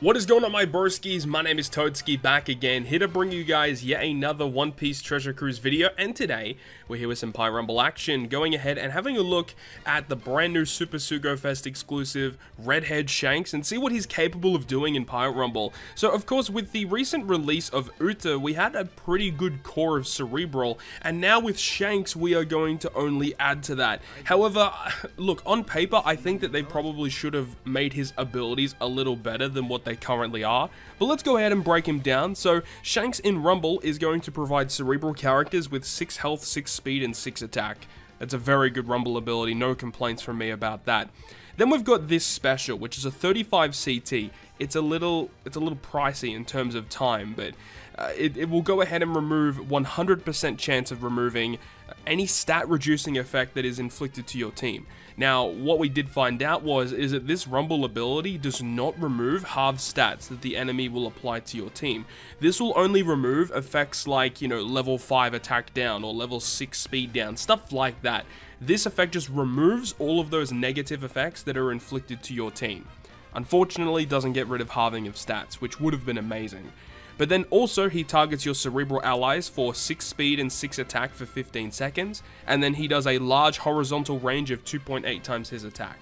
What is going on, my broskies? My name is Toadskii, back again, here to bring you guys yet another One Piece Treasure Cruise video, and today we're here with some Pirate Rumble action, going ahead and having a look at the brand new Super Sugo Fest exclusive Redhead Shanks and see what he's capable of doing in Pirate Rumble. So of course, with the recent release of Uta, we had a pretty good core of Cerebral, and now with Shanks we are going to only add to that. However, look, on paper I think that they probably should have made his abilities a little better than what they currently are, but let's go ahead and break him down. So Shanks in Rumble is going to provide Cerebral characters with 6 health, 6 speed, and 6 attack. That's a very good Rumble ability, no complaints from me about that. Then we've got this special, which is a 35 CT. It's a little pricey in terms of time, but it will go ahead and remove 100% chance of removing any stat reducing effect that is inflicted to your team. Now, what we did find out is that this Rumble ability does not remove half stats that the enemy will apply to your team. This will only remove effects like, you know, level 5 attack down or level 6 speed down, stuff like that. This effect just removes all of those negative effects that are inflicted to your team. Unfortunately, doesn't get rid of halving of stats, which would have been amazing. But then also, he targets your Cerebral allies for 6 speed and 6 attack for 15 seconds, and then he does a large horizontal range of 2.8 times his attack.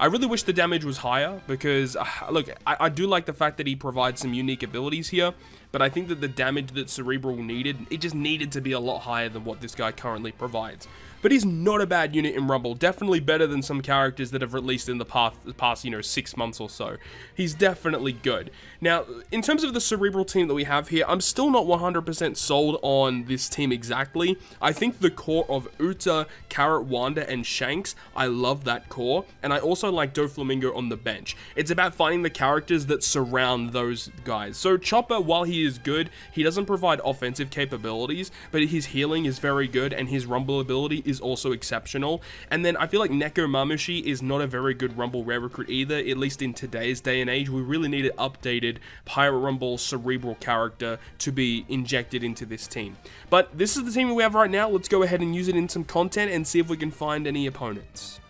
I really wish the damage was higher, because, look, I do like the fact that he provides some unique abilities here, but I think that the damage that Cerebral needed, it just needed to be a lot higher than what this guy currently provides. But he's not a bad unit in Rumble, definitely better than some characters that have released in the past, you know, 6 months or so. He's definitely good. Now, in terms of the Cerebral team that we have here, I'm still not 100% sold on this team exactly. I think the core of Uta, Carrot, Wanda, and Shanks, I love that core, and I also like Doflamingo on the bench. It's about finding the characters that surround those guys. So Chopper, while he is good, he doesn't provide offensive capabilities, but his healing is very good, and his Rumble ability is also exceptional. And then I feel like Neko Mamushi is not a very good Rumble rare recruit either, at least in today's day and age. We really need an updated Pirate Rumble Cerebral character to be injected into this team. But this is the team we have right now. Let's go ahead and use it in some content and see if we can find any opponents.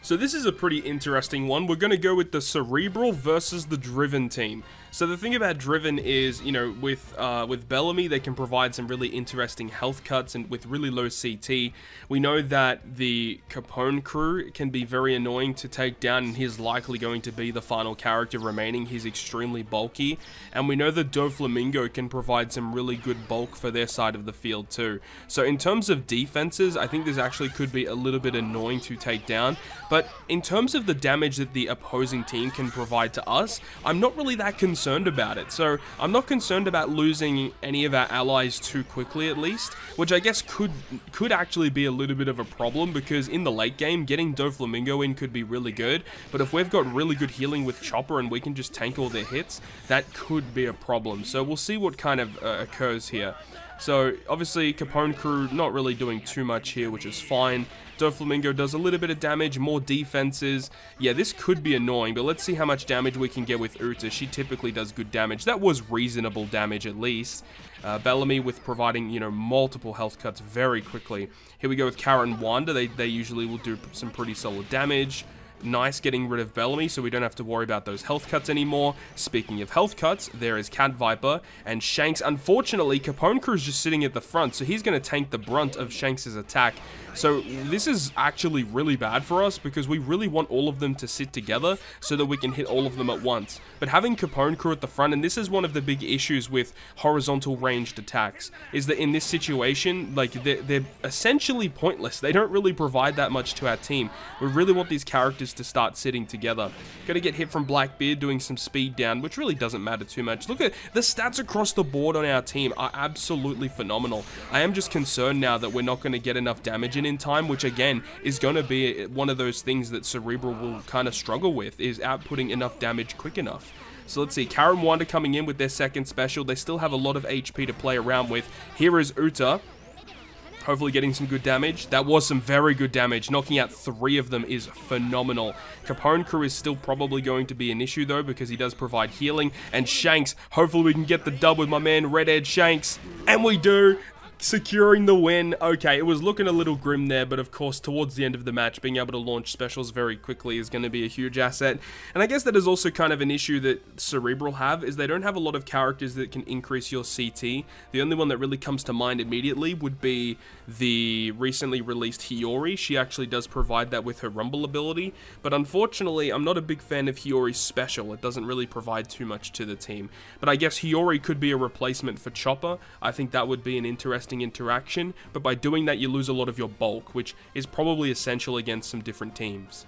So this is a pretty interesting one. We're going to go with the Cerebral versus the Driven team. So the thing about Driven is, you know, with Bellamy, they can provide some really interesting health cuts and with really low CT. We know that the Capone Crew can be very annoying to take down, and he's likely going to be the final character remaining. He's extremely bulky, and we know that Doflamingo can provide some really good bulk for their side of the field too. So in terms of defenses, I think this actually could be a little bit annoying to take down. But in terms of the damage that the opposing team can provide to us, I'm not really that concerned about it. So I'm not concerned about losing any of our allies too quickly, at least, which I guess could actually be a little bit of a problem, because in the late game, getting Doflamingo in could be really good. But if we've got really good healing with Chopper and we can just tank all their hits, that could be a problem. So we'll see what kind of occurs here. So obviously Capone Crew not really doing too much here, which is fine. Doflamingo does a little bit of damage, more defenses. Yeah, this could be annoying, but let's see how much damage we can get with Uta. She typically does good damage. That was reasonable damage, at least. Bellamy with providing, you know, multiple health cuts very quickly. Here we go with Carrot and Wanda. They usually will do some pretty solid damage. Nice getting rid of Bellamy, so we don't have to worry about those health cuts anymore. Speaking of health cuts, there is Cat Viper and Shanks. Unfortunately, Capone Crew is just sitting at the front, so he's going to tank the brunt of Shanks's attack. So this is actually really bad for us, because we really want all of them to sit together so that we can hit all of them at once. But having Capone Crew at the front, and this is one of the big issues with horizontal ranged attacks, is that in this situation, like, they're essentially pointless. They don't really provide that much to our team. We really want these characters to start sitting together. Gonna get hit from Blackbeard doing some speed down, which really doesn't matter too much. Look at the stats across the board on our team are absolutely phenomenal. I am just concerned now that we're not going to get enough damage in time, which again is going to be one of those things that Cerebral will kind of struggle with, is outputting enough damage quick enough. So let's see, Carrot and Wanda coming in with their second special. They still have a lot of HP to play around with. Here is Uta, hopefully getting some good damage. That was some very good damage. Knocking out 3 of them is phenomenal. Capone Crew is still probably going to be an issue though, because he does provide healing. And Shanks, hopefully we can get the dub with my man Redhead Shanks. And we do! securing the win. Okay, it was looking a little grim there, but of course, towards the end of the match, being able to launch specials very quickly is going to be a huge asset. And I guess that is also kind of an issue that Cerebral have, is they don't have a lot of characters that can increase your CT. The only one that really comes to mind immediately would be the recently released Hiyori. She actually does provide that with her Rumble ability, but unfortunately, I'm not a big fan of Hiyori's special. It doesn't really provide too much to the team, but I guess Hiyori could be a replacement for Chopper. I think that would be an interesting interaction, but by doing that, you lose a lot of your bulk, which is probably essential against some different teams.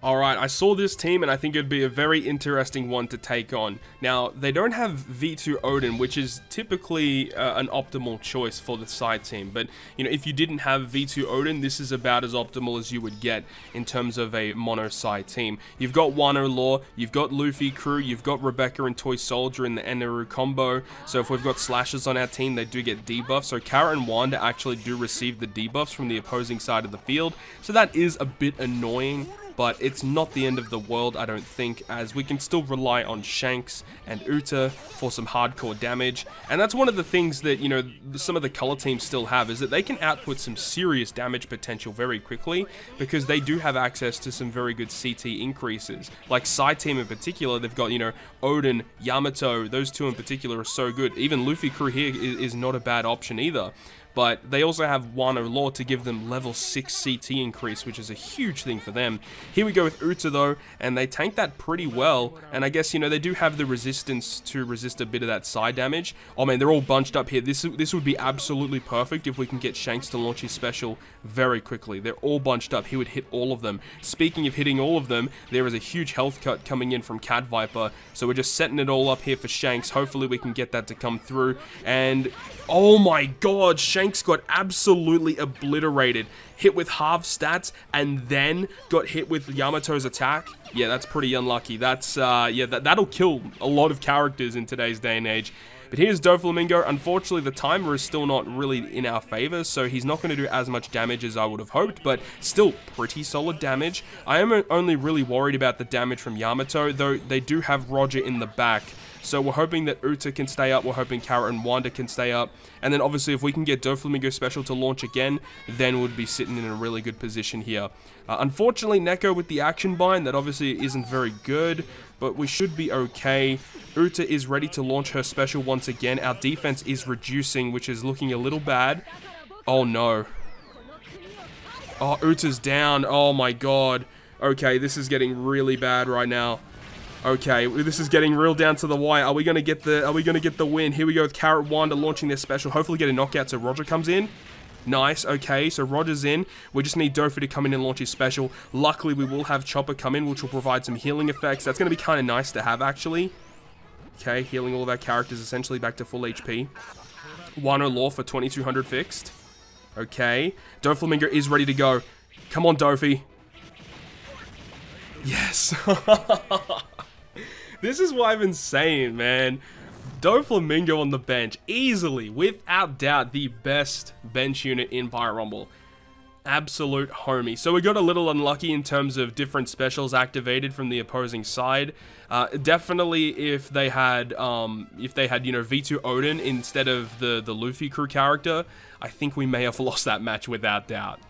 Alright, I saw this team and I think it'd be a very interesting one to take on. Now, they don't have V2 Odin, which is typically an optimal choice for the side team, but you know, if you didn't have V2 Odin, this is about as optimal as you would get in terms of a mono side team. You've got Wano Law, you've got Luffy Crew, you've got Rebecca and Toy Soldier in the Eneru combo, so if we've got Slashers on our team, they do get debuffs, so Carrot and Wanda actually do receive the debuffs from the opposing side of the field, so that is a bit annoying. But it's not the end of the world, I don't think, as we can still rely on Shanks and Uta for some hardcore damage. And that's one of the things that, you know, some of the color teams still have, is that they can output some serious damage potential very quickly, because they do have access to some very good CT increases. Like side team in particular, they've got, you know, Odin, Yamato, those two in particular are so good. Even Luffy Crew here is not a bad option either. But they also have Wano Law to give them level 6 CT increase, which is a huge thing for them. Here we go with Uta though, and they tank that pretty well. And I guess, you know, they do have the resistance to resist a bit of that side damage. Oh man, they're all bunched up here. This would be absolutely perfect if we can get Shanks to launch his special very quickly. They're all bunched up. He would hit all of them. Speaking of hitting all of them, there is a huge health cut coming in from Cat Viper. So we're just setting it all up here for Shanks. Hopefully we can get that to come through. And oh my god, Shanks got absolutely obliterated, hit with half stats, and then got hit with Yamato's attack. Yeah, that's pretty unlucky. That's, yeah, that'll kill a lot of characters in today's day and age. But here's Doflamingo. Unfortunately, the timer is still not really in our favor, so he's not going to do as much damage as I would have hoped, but still pretty solid damage. I am only really worried about the damage from Yamato, though they do have Roger in the back. So we're hoping that Uta can stay up, we're hoping Carrot and Wanda can stay up, and then obviously if we can get Doflamingo special to launch again, then we'd be sitting in a really good position here. Unfortunately, Neko with the action bind, that obviously isn't very good, but we should be okay. Uta is ready to launch her special once again. Our defense is reducing, which is looking a little bad. Oh no. Oh, Uta's down. Oh my god. Okay, this is getting really bad right now. Okay, this is getting real down to the wire. Are we gonna get the win? Here we go with Carrot, Wanda launching their special. Hopefully get a knockout so Roger comes in. Nice, okay, so Roger's in. We just need Dofa to come in and launch his special. Luckily, we will have Chopper come in, which will provide some healing effects. That's gonna be kind of nice to have, actually. Okay, healing all of our characters essentially back to full HP. Wano Law for 2200 fixed. Okay, Doflamingo is ready to go. Come on, Dofi. Yes. This is why I've been saying, man. Doflamingo on the bench, easily, without doubt, the best bench unit in Pirate Rumble. Absolute homie. So we got a little unlucky in terms of different specials activated from the opposing side. Definitely, if they had, you know, V2 Odin instead of the Luffy Crew character, I think we may have lost that match without doubt.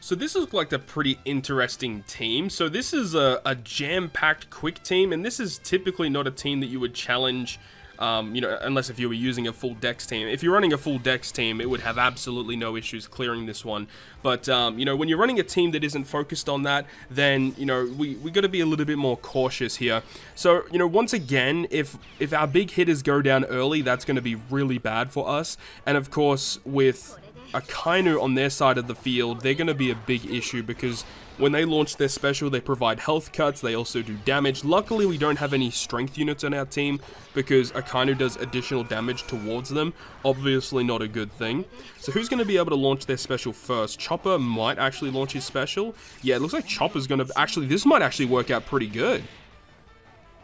So this looked like a pretty interesting team. So this is a jam-packed quick team, and this is typically not a team that you would challenge, you know, unless if you were using a full Dex team. If you're running a full Dex team, it would have absolutely no issues clearing this one. But, you know, when you're running a team that isn't focused on that, then, you know, we got to be a little bit more cautious here. So, you know, once again, if our big hitters go down early, that's going to be really bad for us. And, of course, with Akainu on their side of the field, they're going to be a big issue because when they launch their special, they provide health cuts, they also do damage. Luckily, we don't have any strength units on our team because Akainu does additional damage towards them. Obviously not a good thing. So who's going to be able to launch their special first? Chopper might actually launch his special. Yeah, it looks like Chopper's going to... Actually, this might actually work out pretty good.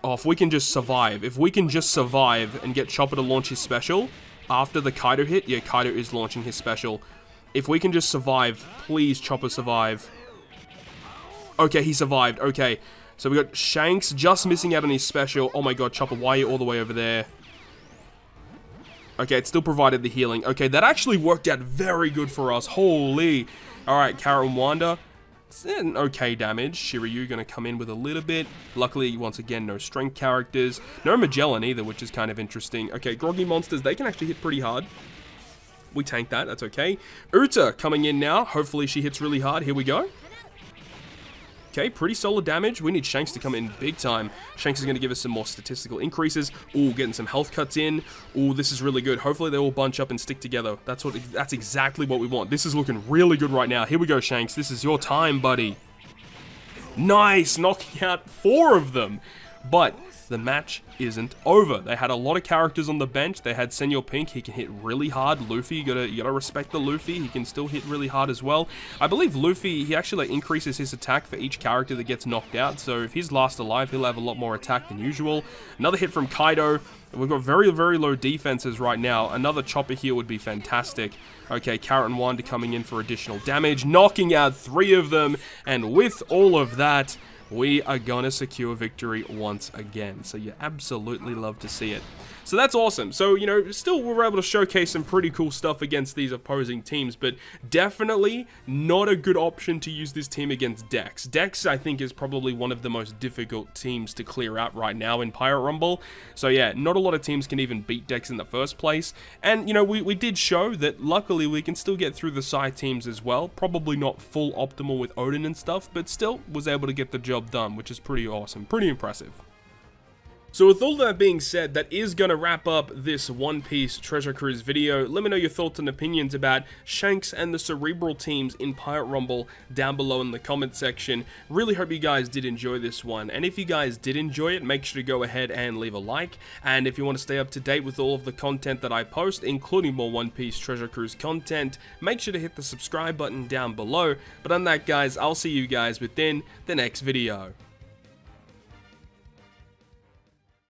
Oh, if we can just survive. If we can just survive and get Chopper to launch his special... After the Kaido hit, yeah, Kaido is launching his special. If we can just survive, please, Chopper, survive. Okay, he survived. Okay, so we got Shanks just missing out on his special. Oh my god, Chopper, why are you all the way over there? Okay, it still provided the healing. Okay, that actually worked out very good for us. Holy. Alright, Carrot and Wanda. It's an okay damage. Shiryu gonna come in with a little bit. Luckily, once again, no strength characters. No Magellan either, which is kind of interesting. Okay, Groggy Monsters, they can actually hit pretty hard. We tank that, that's okay. Uta coming in now. Hopefully she hits really hard. Here we go. Okay, pretty solid damage. We need Shanks to come in big time. Shanks is going to give us some more statistical increases. Ooh, getting some health cuts in. Ooh, this is really good. Hopefully they all bunch up and stick together. That's exactly what we want. This is looking really good right now. Here we go, Shanks. This is your time, buddy. Nice, knocking out 4 of them. But the match isn't over. They had a lot of characters on the bench. They had Senor Pink. He can hit really hard. Luffy, you gotta respect the Luffy. He can still hit really hard as well. I believe Luffy, he actually increases his attack for each character that gets knocked out. So if he's last alive, he'll have a lot more attack than usual. Another hit from Kaido. We've got very, very low defenses right now. Another Chopper here would be fantastic. Okay, Carrot and Wanda coming in for additional damage. Knocking out 3 of them. And with all of that, we are gonna secure victory once again. So you absolutely love to see it. So that's awesome. So, you know, still we were able to showcase some pretty cool stuff against these opposing teams, but definitely not a good option to use this team against Dex. Dex, I think, is probably one of the most difficult teams to clear out right now in Pirate Rumble. So yeah, not a lot of teams can even beat Dex in the first place. And, you know, we did show that luckily we can still get through the side teams as well. Probably not full optimal with Odin and stuff, but still was able to get the job done, which is pretty awesome. Pretty impressive. So with all that being said, that is going to wrap up this One Piece Treasure Cruise video. Let me know your thoughts and opinions about Shanks and the Cerebral teams in Pirate Rumble down below in the comment section. Really hope you guys did enjoy this one. And if you guys did enjoy it, make sure to go ahead and leave a like. And if you want to stay up to date with all of the content that I post, including more One Piece Treasure Cruise content, make sure to hit the subscribe button down below. But on that, guys, I'll see you guys within the next video.